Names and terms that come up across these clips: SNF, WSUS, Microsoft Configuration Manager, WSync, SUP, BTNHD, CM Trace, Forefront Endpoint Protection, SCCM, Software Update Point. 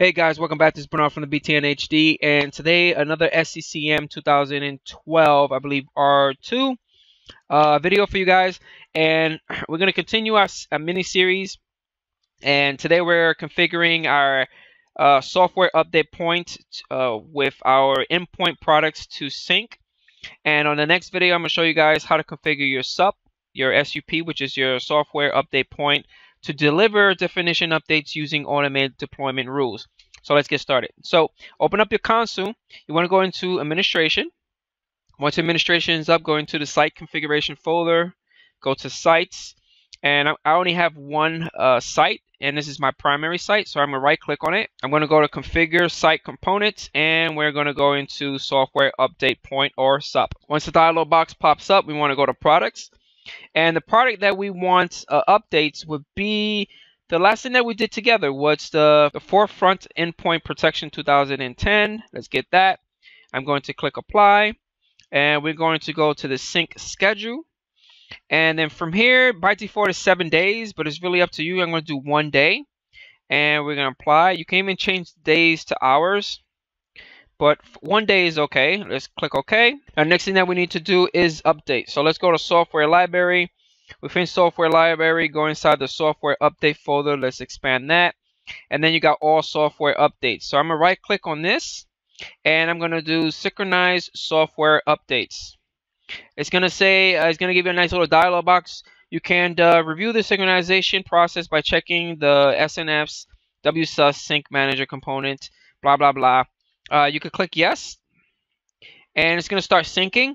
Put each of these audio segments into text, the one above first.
Hey guys, welcome back. This is Bernard from the BTNHD, and today another SCCM 2012, I believe R2 video for you guys, and we're going to continue our mini series. And today we're configuring our software update point with our endpoint products to sync. And on the next video, I'm going to show you guys how to configure your SUP, your SUP, which is your software update point, to deliver definition updates using automated deployment rules. So let's get started. So open up your console. You want to go into administration. Once administration is up, go into the site configuration folder, go to sites, and I only have one site, and this is my primary site. So I'm going to right click on it. I'm going to go to configure site components, and we're going to go into software update point, or SUP. Once the dialog box pops up, we want to go to products. And the product that we want updates would be the last thing that we did together was the Forefront Endpoint Protection 2010. Let's get that. I'm going to click apply, and we're going to go to the sync schedule. And then from here, by default is 7 days, but it's really up to you. I'm going to do 1 day, and we're going to apply. You can even change days to hours, but 1 day is okay. Let's click OK. Now, next thing that we need to do is update. So let's go to software library. Within software library, go inside the software update folder. Let's expand that. And then you got all software updates. So I'm going to right click on this, and I'm going to do synchronize software updates. It's going to say, it's going to give you a nice little dialog box. You can review the synchronization process by checking the SNF's WSUS sync manager component, blah, blah, blah. You could click yes, and it's going to start syncing.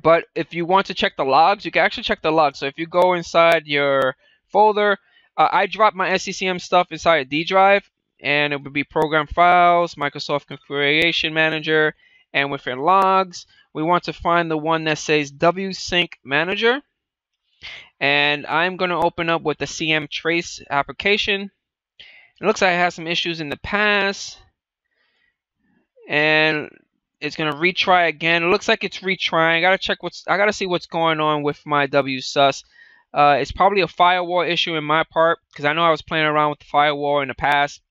But if you want to check the logs, you can actually check the logs. So if you go inside your folder, I dropped my SCCM stuff inside a D drive, and it would be program files, Microsoft Configuration Manager, and within logs, we want to find the one that says WSync Manager. And I'm going to open up with the CM Trace application. It looks like I had some issues in the past, and it's gonna retry again. It looks like it's retrying. I gotta see what's going on with my WSUS. It's probably a firewall issue in my part, because I know I was playing around with the firewall in the past.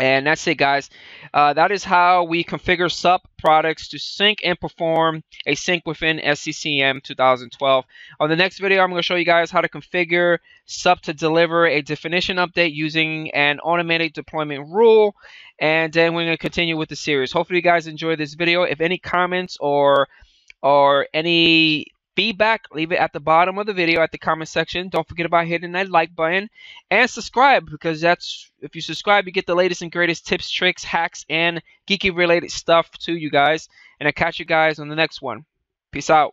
And that's it, guys. That is how we configure SUP products to sync and perform a sync within SCCM 2012. On the next video, I'm going to show you guys how to configure SUP to deliver a definition update using an automated deployment rule. And then we're going to continue with the series. Hopefully, you guys enjoyed this video. If any comments or any feedback, leave it at the bottom of the video at the comment section. Don't forget about hitting that like button and subscribe, because that's, if you subscribe, you get the latest and greatest tips, tricks, hacks, and geeky related stuff to you guys. And I'll catch you guys on the next one. Peace out.